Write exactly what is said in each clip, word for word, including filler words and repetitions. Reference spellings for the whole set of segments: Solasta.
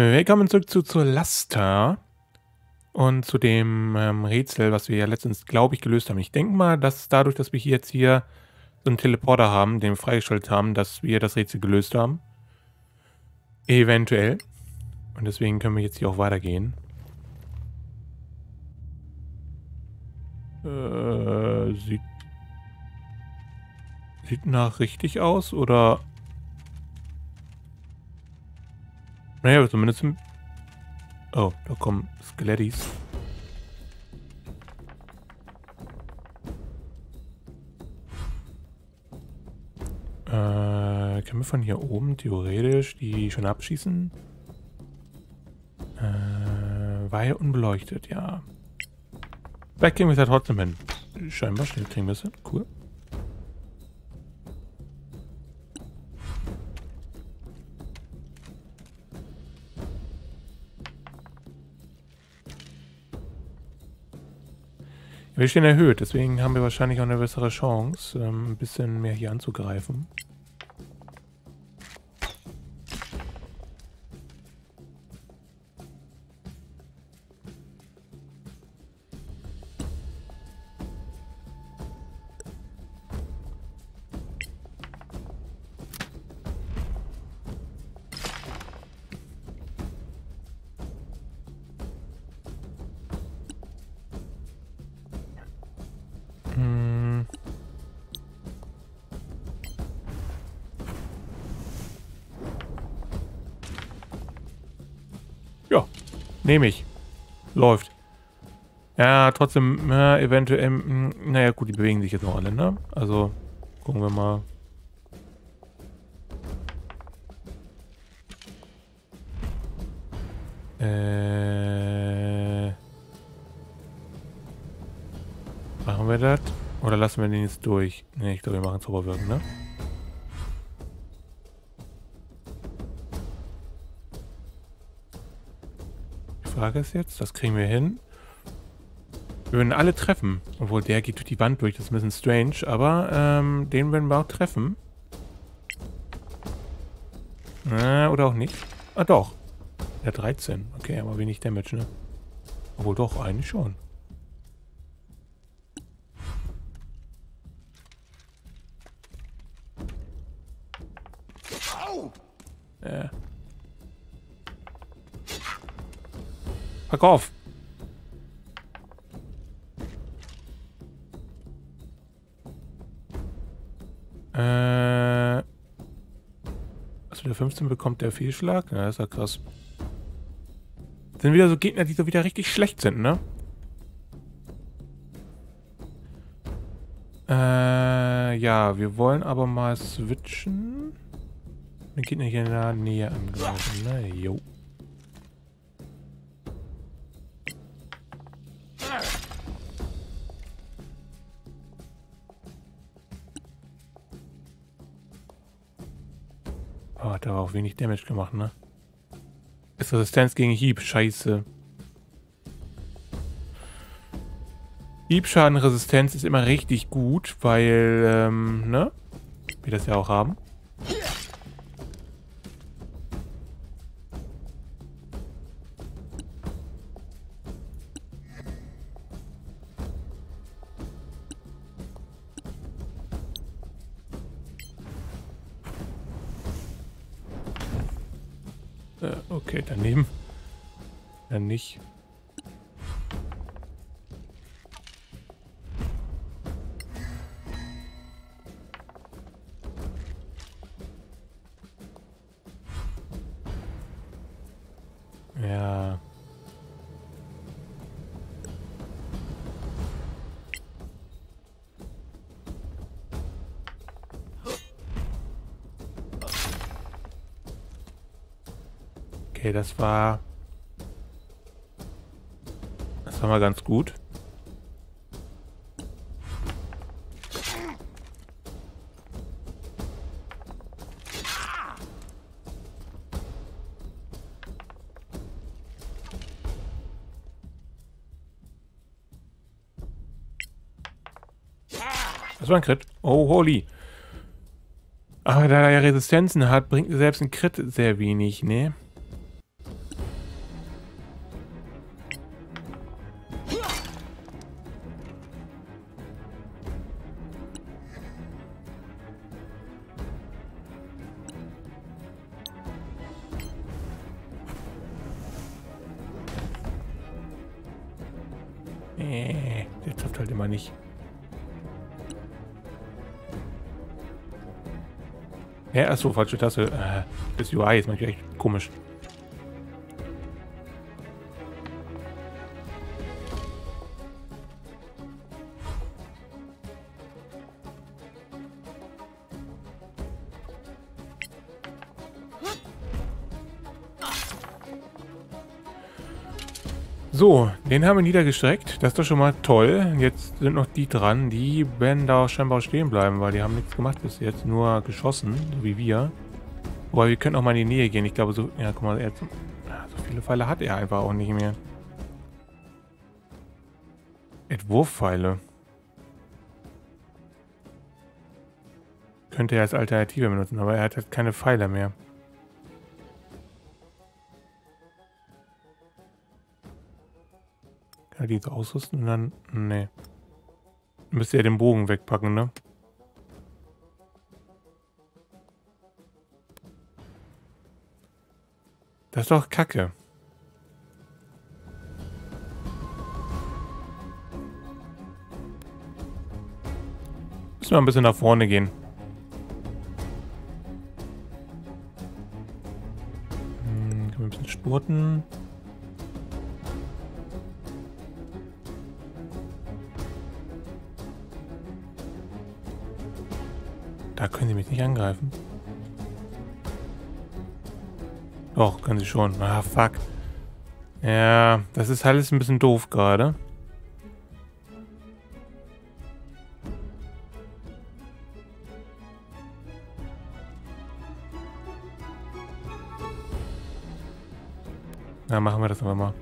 Willkommen zurück zu Solasta und zu dem ähm, Rätsel, was wir ja letztens, glaube ich, gelöst haben. Ich denke mal, dass dadurch, dass wir hier jetzt hier so einen Teleporter haben, den wir freigeschaltet haben, dass wir das Rätsel gelöst haben. Eventuell. Und deswegen können wir jetzt hier auch weitergehen. Äh, sieht, sieht nach richtig aus, oder? Naja, zumindest im... Oh, da kommen Skelettis. Äh, können wir von hier oben theoretisch die schon abschießen? Äh, war ja unbeleuchtet, ja. Vielleicht kriegen wir es ja trotzdem hin. Scheinbar schnell kriegen wir es hin, cool. Wir stehen erhöht, deswegen haben wir wahrscheinlich auch eine bessere Chance, ein bisschen mehr hier anzugreifen. Ja, nehme ich. Läuft. Ja, trotzdem, ja, eventuell, naja gut, die bewegen sich jetzt noch alle, ne? Also, gucken wir mal. Äh, machen wir das? Oder lassen wir den jetzt durch? Ne, ich glaube, wir machen Zauberwirken, ne? Frage ist jetzt, das kriegen wir hin. Wir würden alle treffen. Obwohl, der geht durch die Wand durch, das ist ein bisschen strange, aber ähm, den würden wir auch treffen. Äh, oder auch nicht. Ah, doch. Der dreizehn. Okay, aber wenig Damage, ne? Obwohl, doch, eigentlich schon. Äh. Pack auf! Äh. Also der fünfzehn bekommt der Fehlschlag? Ja, ist ja krass. Das sind wieder so Gegner, die so wieder richtig schlecht sind, ne? Äh, ja, wir wollen aber mal switchen. Den Gegner hier in der Nähe angreifen, ne? Jo. Oh, hat aber auch wenig Damage gemacht, ne? Ist Resistenz gegen Hieb, scheiße. Hiebschadenresistenz ist immer richtig gut, weil, ähm, ne? Wir das ja auch haben. Okay, daneben. Dann nicht. Ja. Okay, das war... Das war mal ganz gut. Das war ein Crit. Oh, holy. Aber da er Resistenzen hat, bringt selbst ein Crit sehr wenig, ne? Nee, der trifft halt immer nicht. Hä, ja, achso, falsche Taste. Äh, das U I ist manchmal echt komisch. So, den haben wir niedergestreckt. Das ist doch schon mal toll. Jetzt sind noch die dran, die werden da scheinbar stehen bleiben, weil die haben nichts gemacht bis jetzt. Nur geschossen, so wie wir. Wobei, wir können auch mal in die Nähe gehen. Ich glaube, so... Ja, guck mal, er, so viele Pfeile hat er einfach auch nicht mehr. Entwurfpfeile. Könnte er als Alternative benutzen, aber er hat halt keine Pfeile mehr. Die jetzt ausrüsten und dann. Nee. Müsste er den Bogen wegpacken, ne? Das ist doch Kacke. Müssen wir ein bisschen nach vorne gehen. Hm, können wir ein bisschen spurten. Da können sie mich nicht angreifen. Doch, können sie schon. Ah, fuck. Ja, das ist alles ein bisschen doof gerade. Na, machen wir das aber mal.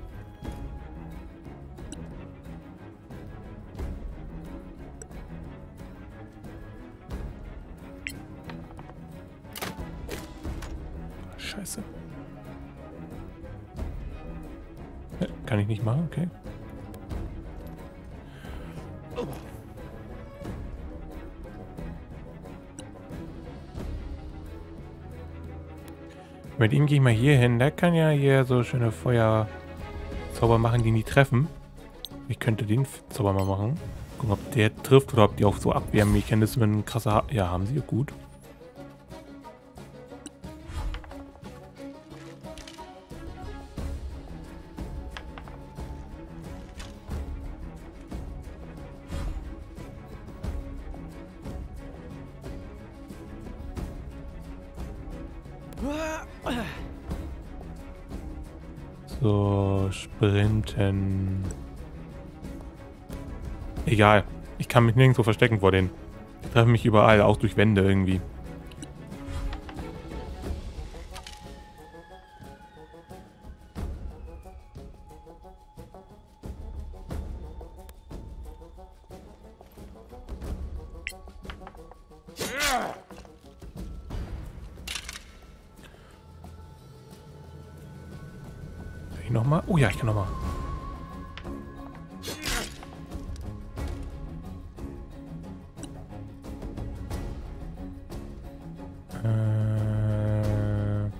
Scheiße. Kann ich nicht machen, okay. Mit ihm gehe ich mal hier hin. Der kann ja hier so schöne Feuerzauber machen, die nie treffen. Ich könnte den Zauber mal machen. Gucken, ob der trifft oder ob die auch so Abwehrmechanismen krasser haben. Ja, haben sie. Gut. So, sprinten. Egal. Ich kann mich nirgendwo verstecken vor denen. Die treffen mich überall, auch durch Wände irgendwie. Nochmal. Oh ja, ich kann nochmal. Äh,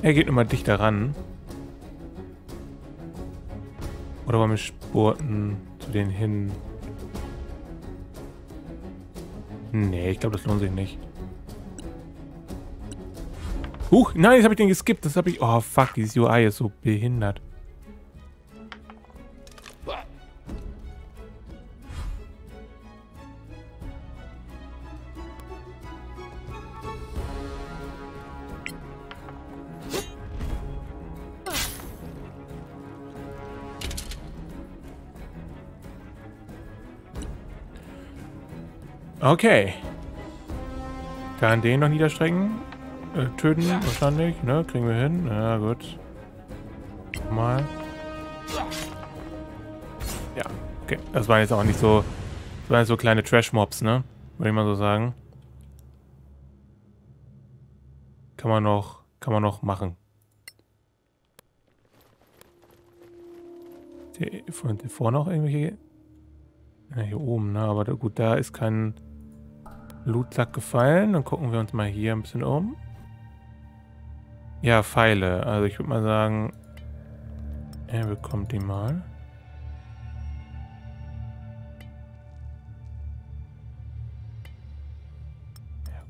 er geht nochmal dichter ran. Oder wollen wir spurten zu denen hin? Nee, ich glaube, das lohnt sich nicht. Huch, nein, jetzt habe ich den geskippt. Das habe ich... Oh, fuck, dieses U I ist so behindert. Okay. Kann den noch niederstrecken? Töten, wahrscheinlich, ne? Kriegen wir hin. Ja, gut. Mal. Ja, okay. Das waren jetzt auch nicht so... Das waren jetzt so kleine Trash-Mobs, ne? Würde ich mal so sagen. Kann man noch... Kann man noch machen. Von vorne noch irgendwelche... Ja, hier oben, ne? Aber gut, da ist kein Lootsack gefallen. Dann gucken wir uns mal hier ein bisschen um. Ja, Pfeile. Also ich würde mal sagen, er bekommt die mal.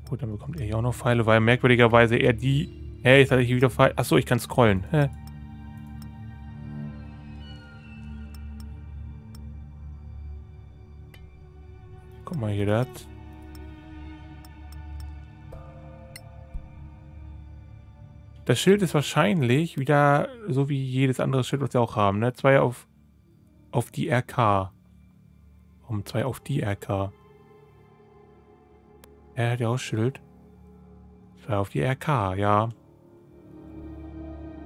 Gut, dann bekommt er hier auch noch Pfeile, weil merkwürdigerweise er die... Hä, hey, jetzt hatte ich hier wieder Pfeile. Achso, ich kann scrollen. Hä? Guck mal hier, das... Das Schild ist wahrscheinlich wieder so wie jedes andere Schild, was wir auch haben, ne? Zwei auf, auf die R K. Warum zwei auf die R K? Er hat ja auch Schild. Zwei auf die R K, ja.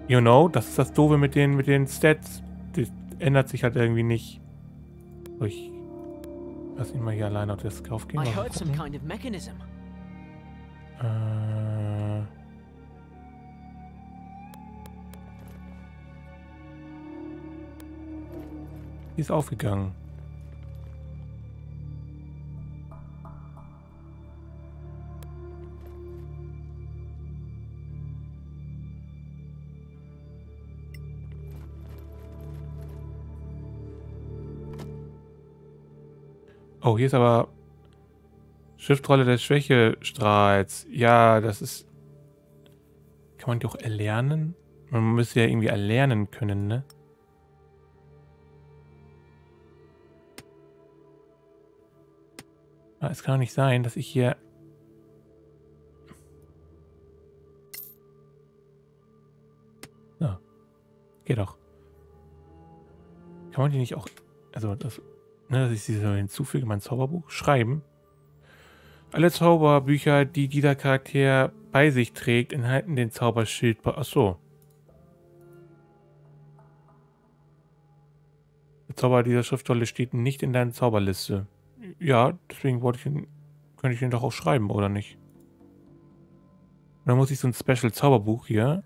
You know, das ist das Doofe mit den, mit den Stats. Das ändert sich halt irgendwie nicht. So, ich lass ihn mal hier alleine auf das Kauf gehen. Ich hörte some kind of mechanism. Äh... Die ist aufgegangen. Oh, hier ist aber Schriftrolle des Schwächestrahls. Ja, das ist... Kann man die auch erlernen? Man müsste ja irgendwie erlernen können, ne? Es kann doch nicht sein, dass ich hier... Na, geht doch. Kann man die nicht auch... Also, das, ne, dass ich sie so hinzufüge, mein Zauberbuch, schreiben. Alle Zauberbücher, die dieser Charakter bei sich trägt, enthalten den Zauberschild... Achso. Der Zauber dieser Schriftrolle steht nicht in deiner Zauberliste. Ja, deswegen wollte ich den, könnte ich den doch auch schreiben, oder nicht? Und dann muss ich so ein Special-Zauberbuch hier.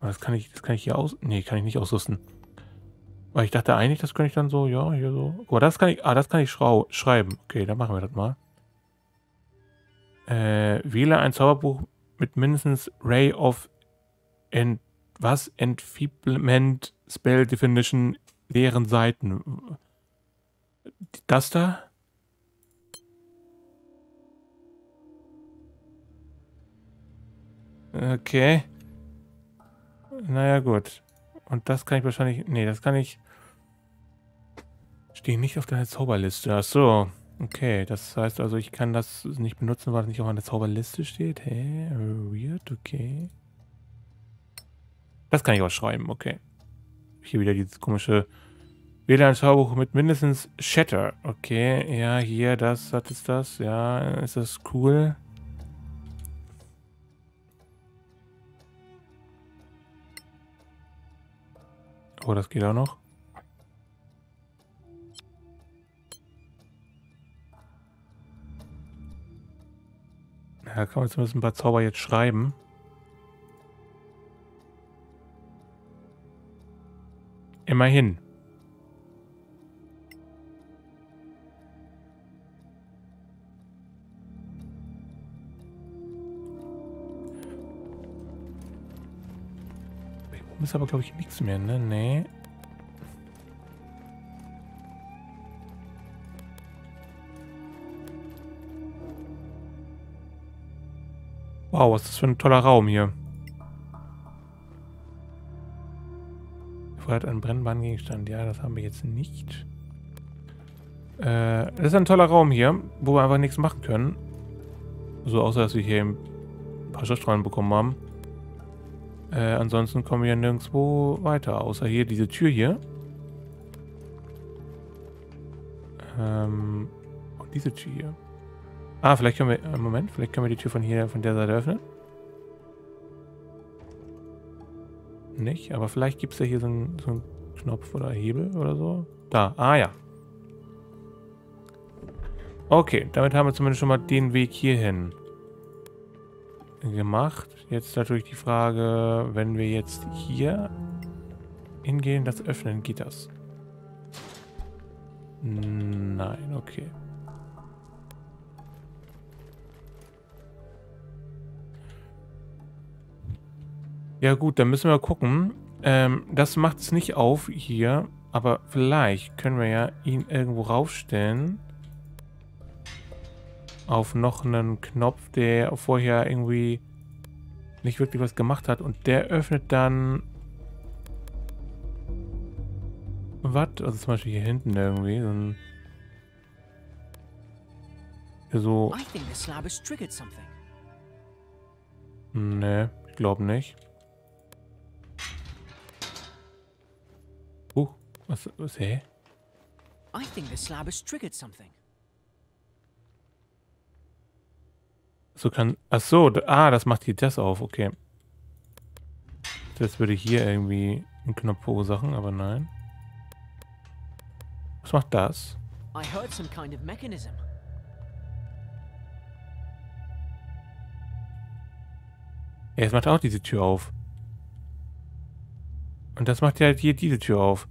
Das kann ich, das kann ich hier aus... Nee, kann ich nicht ausrüsten. Weil ich dachte eigentlich, das könnte ich dann so, ja, hier so... Oh, das kann ich... Ah, das kann ich schrau schreiben. Okay, dann machen wir das mal. Äh, wähle ein Zauberbuch... mit mindestens Ray of Ent, was? Enfeeblement Spell Definition leeren Seiten. Das da? Okay. Naja, gut. Und das kann ich wahrscheinlich... Nee, das kann ich... Stehe nicht auf deiner Zauberliste. Ach so. Okay, das heißt also, ich kann das nicht benutzen, weil es nicht auf einer Zauberliste steht. Hä? Weird, okay. Das kann ich auch schreiben, okay. Hier wieder dieses komische W L A N-Zauberbuch mit mindestens Shatter. Okay, ja, hier, das, hat es das, ja, ist das cool. Oh, das geht auch noch. Ja, kann man zumindest ein paar Zauber jetzt schreiben. Immerhin. Ich muss aber, glaube ich, nichts mehr, ne? Nee. Wow, was ist das für ein toller Raum hier. Vorher hat einen brennbaren Gegenstand. Ja, das haben wir jetzt nicht. Äh, das ist ein toller Raum hier, wo wir einfach nichts machen können. So, außer dass wir hier ein paar Schriftrollen bekommen haben. Äh, ansonsten kommen wir ja nirgendwo weiter, außer hier diese Tür hier. Ähm, und diese Tür hier. Ah, vielleicht können wir... Moment, vielleicht können wir die Tür von hier, von der Seite öffnen. Nicht, aber vielleicht gibt es ja hier so einen, so einen Knopf oder Hebel oder so. Da, ah ja. Okay, damit haben wir zumindest schon mal den Weg hierhin gemacht. Jetzt natürlich die Frage, wenn wir jetzt hier hingehen, das öffnen, geht das? Nein, okay. Ja gut, dann müssen wir gucken, Ähm, das macht es nicht auf hier. Aber vielleicht können wir ja ihn irgendwo raufstellen. Auf noch einen Knopf, der vorher irgendwie nicht wirklich was gemacht hat. Und der öffnet dann... Was? Also zum Beispiel hier hinten irgendwie. So ein So. Ne, ich glaube nicht. Oh, was, was, hä? I think the slab has triggered something. So kann, ach so, ah, das macht hier das auf, okay. Das würde hier irgendwie einen Knopf verursachen, aber nein. Was macht das? I heard some kind of mechanism. Ja, jetzt macht auch diese Tür auf. Und das macht ja halt hier diese Tür auf.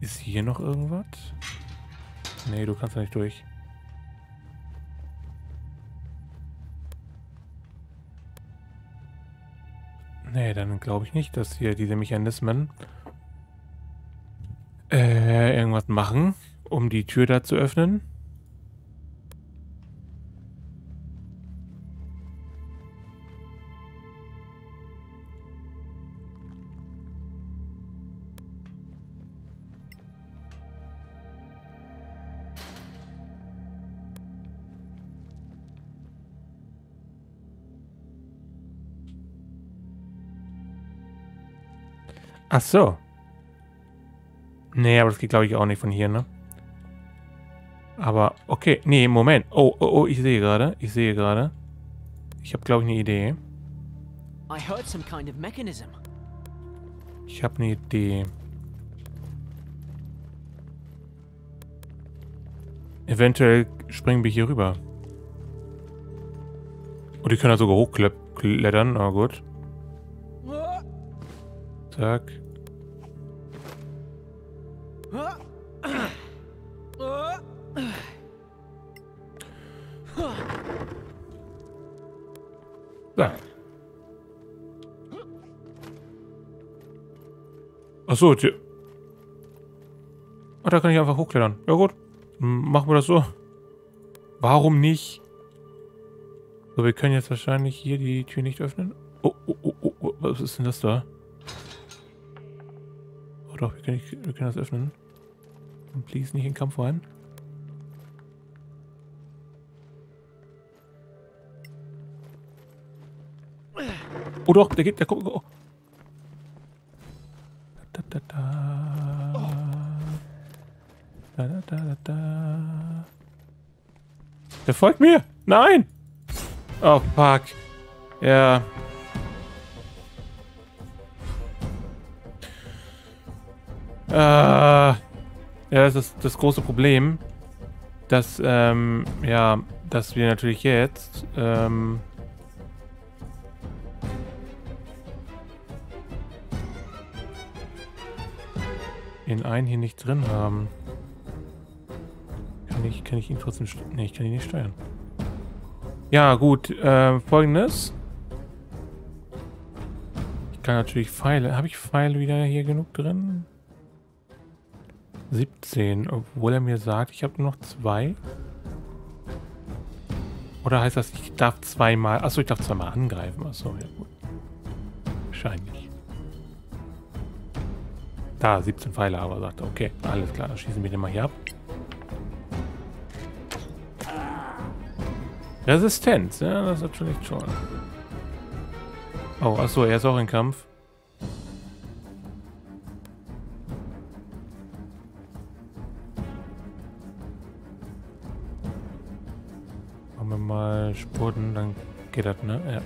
Ist hier noch irgendwas? Nee, du kannst da nicht durch. Nee, dann glaube ich nicht, dass hier diese Mechanismen äh, irgendwas machen, um die Tür da zu öffnen. Ach so. Nee, aber das geht, glaube ich, auch nicht von hier, ne? Aber, okay. Nee, Moment. Oh, oh, oh, ich sehe gerade. Ich sehe gerade. Ich habe, glaube ich, eine Idee. Ich habe eine Idee. Eventuell springen wir hier rüber. Und die können da sogar hochklettern. Na gut. Zack. Da. Achso, Tür. Ah, da kann ich einfach hochklettern. Ja gut, machen wir das so. Warum nicht? So, wir können jetzt wahrscheinlich hier die Tür nicht öffnen. Oh, oh, oh, oh, was ist denn das da? Oh doch, wir können, nicht, wir können das öffnen. Und please nicht in den Kampf rein. Oh doch, der geht, der kommt. Oh. Da, da, da, da, da, da, da. Der folgt mir! Nein! Oh, fuck. Ja. Äh, ja, das ist das große Problem, dass, ähm, ja, dass wir natürlich jetzt, ähm, den einen hier nicht drin haben. Kann ich, kann ich ihn trotzdem, nee, ich kann ihn nicht steuern. Ja, gut, äh, folgendes. Ich kann natürlich Pfeile, habe ich Pfeile wieder hier genug drin? siebzehn, obwohl er mir sagt, ich habe nur noch zwei. Oder heißt das, ich darf zweimal... Achso, ich darf zweimal angreifen. Achso, ja gut. Wahrscheinlich. Da, siebzehn Pfeile, aber sagt er, okay, alles klar, dann schießen wir den mal hier ab. Resistenz, ja, das ist natürlich schon. Oh, achso, er ist auch im Kampf. Mal spurten, dann geht das, ne? Ja.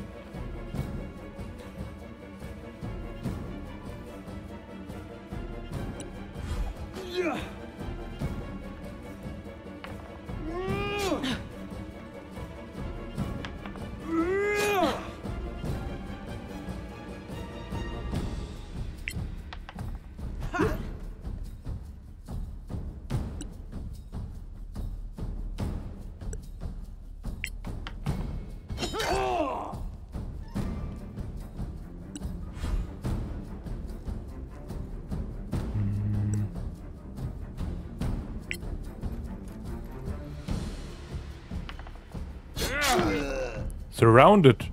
Surrounded.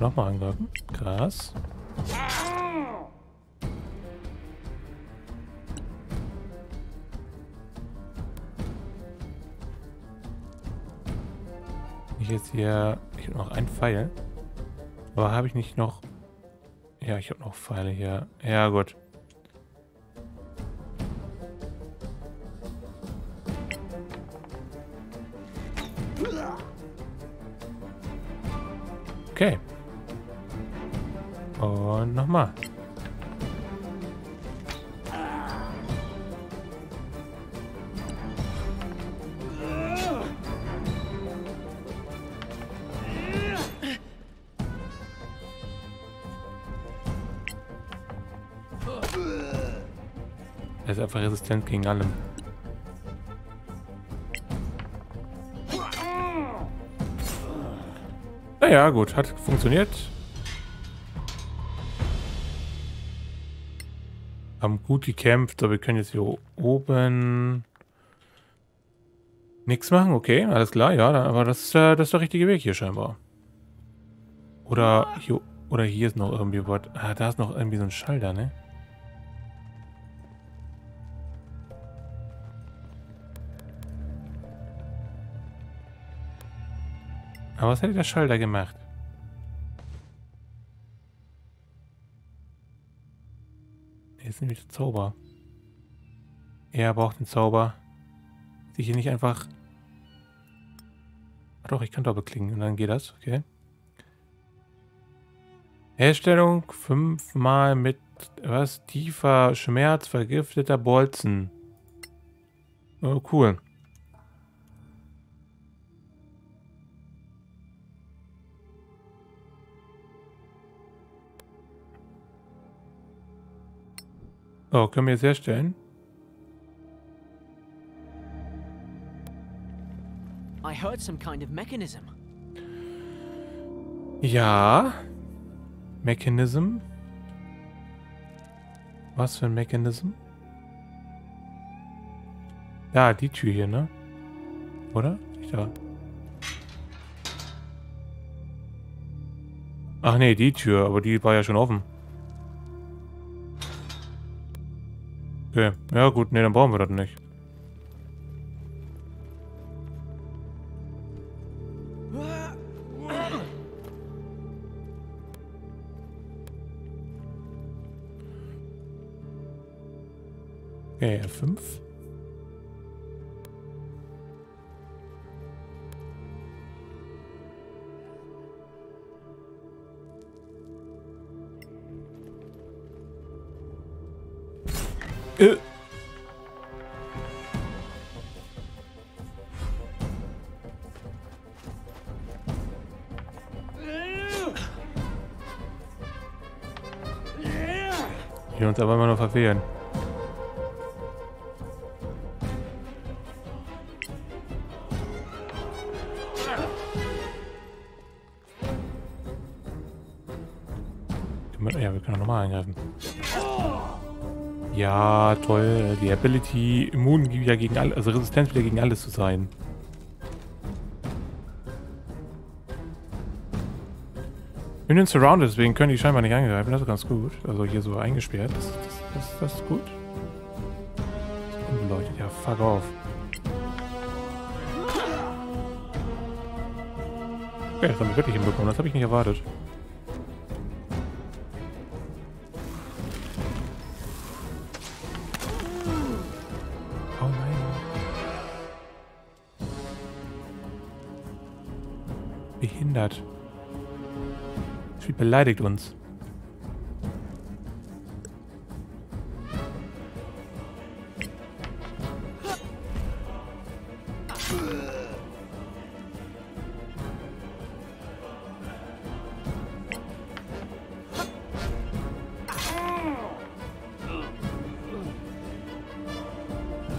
Nochmal angreifen. Krass. Ich jetzt hier. Ich habe noch einen Pfeil. Aber habe ich nicht noch. Ja, ich habe noch Pfeile hier. Ja, gut. Okay. Und nochmal. Er ist einfach resistent gegen allem. Naja, gut, hat funktioniert. Haben gut gekämpft, aber wir können jetzt hier oben nichts machen. Okay, alles klar, ja, aber das ist, äh, das ist der richtige Weg hier scheinbar. Oder hier, oder hier ist noch irgendwie was. Ah, da ist noch irgendwie so ein Schalter, ne? Aber was hätte der Schalter gemacht? Hier ist nämlich der Zauber. Er braucht den Zauber. Sich hier nicht einfach... Ach doch, ich kann doppelklicken und dann geht das. Okay. Herstellung fünfmal mit... Was? Tiefer Schmerz vergifteter Bolzen. Oh, cool. So, können wir jetzt herstellen? I heard some kind of mechanism. Ja. Mechanism. Was für ein Mechanism? Ja, die Tür hier, ne? Oder? Nicht da. Ach nee, die Tür, aber die war ja schon offen. Okay, ja gut, ne, dann brauchen wir das nicht. Okay, F fünf. Äh. Ich will uns aber immer noch verfehlen. Ja, wir können auch nochmal eingreifen. Ja, toll. Die Ability, immun wieder gegen alles, also resistent wieder gegen alles zu sein. Wir sind surrounded, deswegen können die scheinbar nicht angreifen. Das ist ganz gut. Also hier so eingesperrt. Das, das, das, das ist gut. Leute, ja, fuck off. Okay, das haben wir wirklich hinbekommen. Das habe ich nicht erwartet. Behindert. Das Spiel beleidigt uns.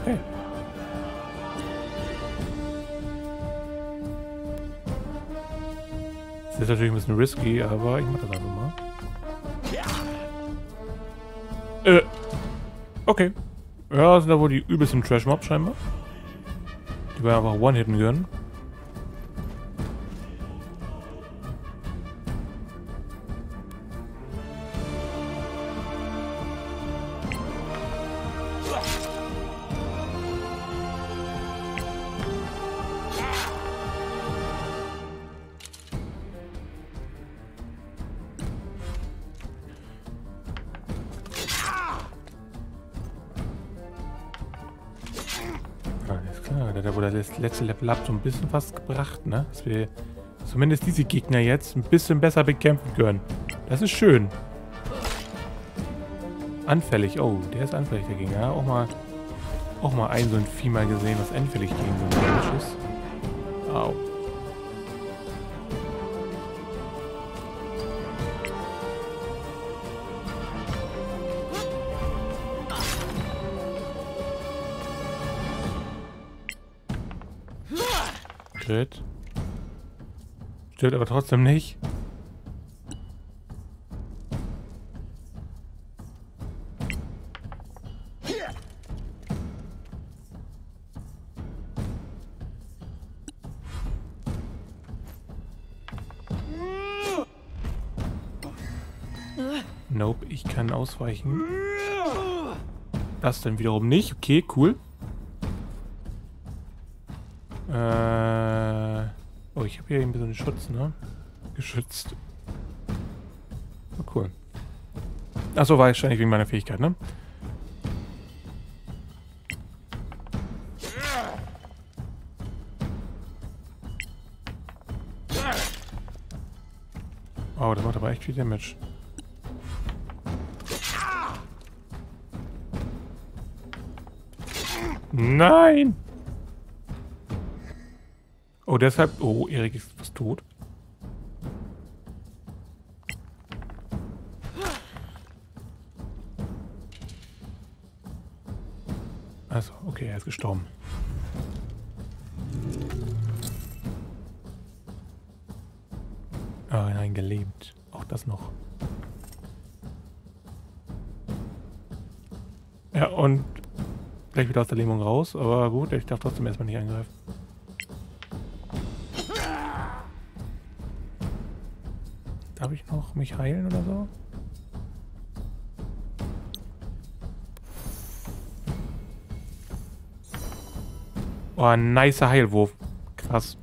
Okay. Das ist natürlich ein bisschen risky, aber ich mach das einfach mal. Äh. Okay. Ja, sind da wohl die übelsten Trash-Mobs scheinbar. Die wollen einfach One-Hitten gönnen. Das letzte Level hat so ein bisschen was gebracht, ne? Dass wir zumindest diese Gegner jetzt ein bisschen besser bekämpfen können. Das ist schön. Anfällig. Oh, der ist anfällig, der Gegner. Ja, auch mal, auch mal ein so ein Vieh mal gesehen, was anfällig gegen so einen Mensch ist. Au. Stört. Stört aber trotzdem nicht. Nope, ich kann ausweichen. Das dann wiederum nicht. Okay, cool. Oh, ich habe hier irgendwie so einen Schutz, ne? Geschützt. Oh, cool. Achso, war wahrscheinlich wegen meiner Fähigkeit, ne? Oh, das macht aber echt viel Damage. Nein! Oh, deshalb... Oh, Erik ist fast tot. Achso, okay, er ist gestorben. Oh nein, gelebt. Auch das noch. Ja, und... Gleich wieder aus der Lähmung raus, aber gut, ich darf trotzdem erstmal nicht angreifen. Darf ich noch mich heilen oder so? Oh, nicer Heilwurf. Krass.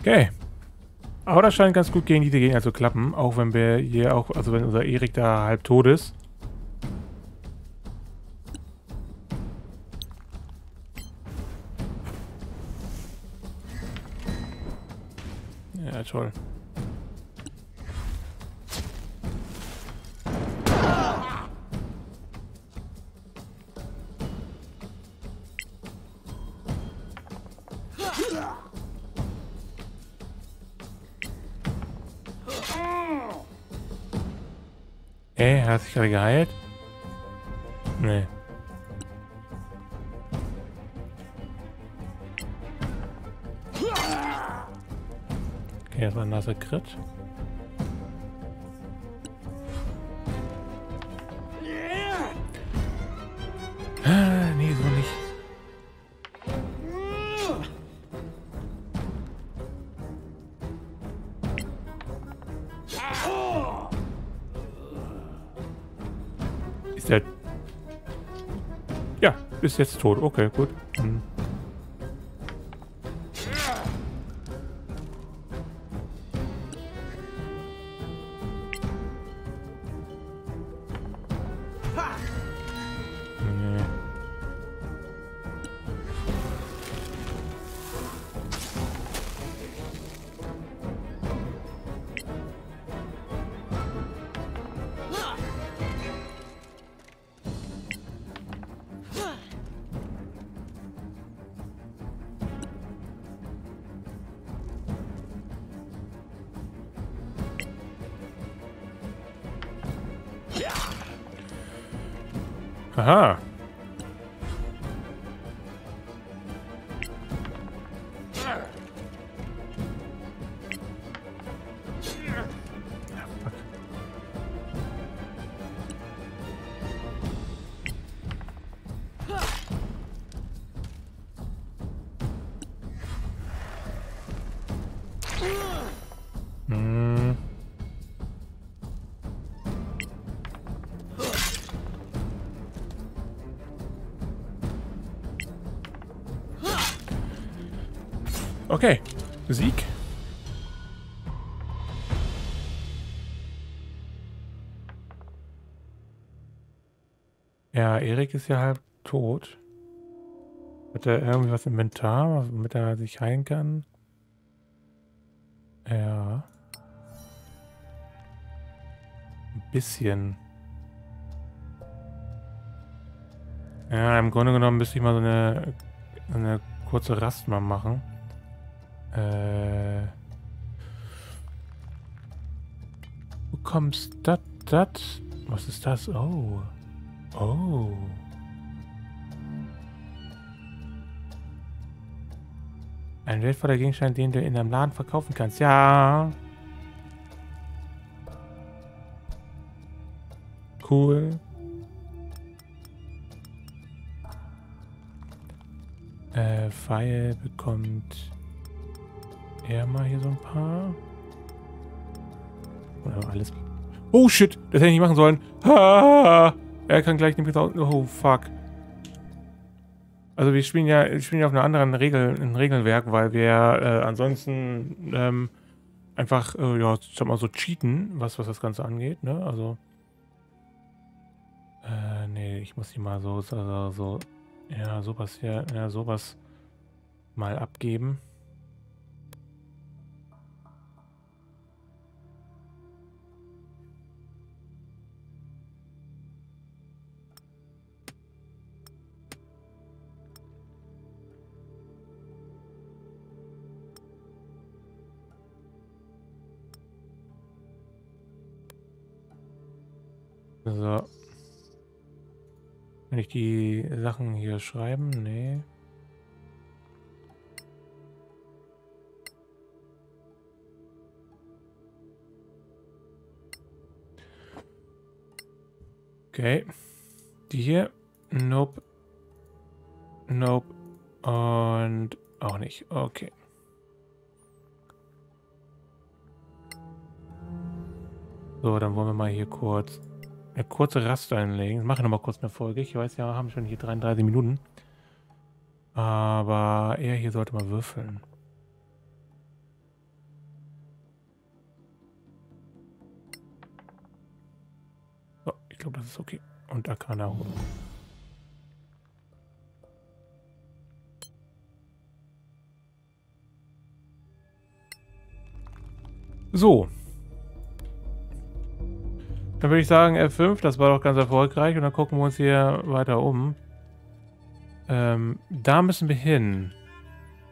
Okay. Aber das scheint ganz gut gegen diese Gegner zu klappen, auch wenn wir hier auch, also wenn unser Erik da halb tot ist. Ja, toll. Er hat sich gerade geheilt? Nee. Okay, das war ein nasser Crit. Nee, so nicht. Ja, ist jetzt tot. Okay, gut. Hm. Nee. Aha. Okay, Sieg. Ja, Erik ist ja halb tot. Hat er irgendwie was im Inventar, womit er sich heilen kann? Ja. Ein bisschen. Ja, im Grunde genommen müsste ich mal so eine, eine kurze Rast mal machen. Äh. Wo kommst dat, dat? Was ist das? Oh. Oh. Ein wertvoller Gegenstand, den du in einem Laden verkaufen kannst. Ja. Cool. Äh, Pfeil bekommt. Ja, mal hier so ein paar. Oder alles. Oh shit, das hätte ich nicht machen sollen. Ah, er kann gleich nicht. Oh fuck. Also wir spielen ja, wir spielen ja auf einer anderen Regel, ein Regelwerk, weil wir äh, ansonsten ähm, einfach, äh, ja, ich sag mal so cheaten, was, was das Ganze angeht, ne? Also. Äh, nee, ich muss die mal so, so, so, ja, sowas hier, ja, sowas mal abgeben. So. Kann ich die Sachen hier schreiben? Nee. Okay. Die hier? Nope. Nope. Und auch nicht. Okay. So, dann wollen wir mal hier kurz eine kurze Rast einlegen. Ich mache nochmal kurz eine Folge. Ich weiß ja, wir haben schon hier dreiunddreißig Minuten. Aber er hier sollte mal würfeln. So, ich glaube, das ist okay. Und Arcana holen. So. Dann würde ich sagen, F fünf, das war doch ganz erfolgreich. Und dann gucken wir uns hier weiter um. Ähm, da müssen wir hin.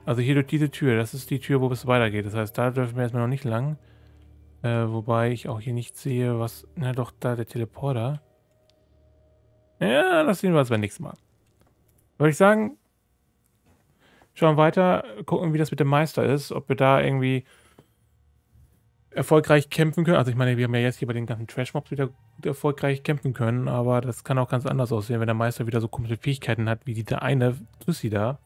Also hier durch diese Tür. Das ist die Tür, wo es weitergeht. Das heißt, da dürfen wir erstmal noch nicht lang. Äh, wobei ich auch hier nicht sehe, was... Na doch, da der Teleporter. Ja, das sehen wir uns beim nächsten Mal. Würde ich sagen, schauen weiter. Gucken, wie das mit dem Meister ist. Ob wir da irgendwie... erfolgreich kämpfen können. Also ich meine, wir haben ja jetzt hier bei den ganzen Trash-Mobs wieder erfolgreich kämpfen können, aber das kann auch ganz anders aussehen, wenn der Meister wieder so komische Fähigkeiten hat, wie diese eine Tussi da.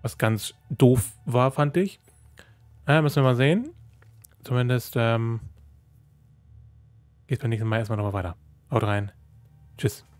Was ganz doof war, fand ich. Ja, müssen wir mal sehen. Zumindest ähm, geht's beim nächsten Mal erstmal nochmal weiter. Haut rein. Tschüss.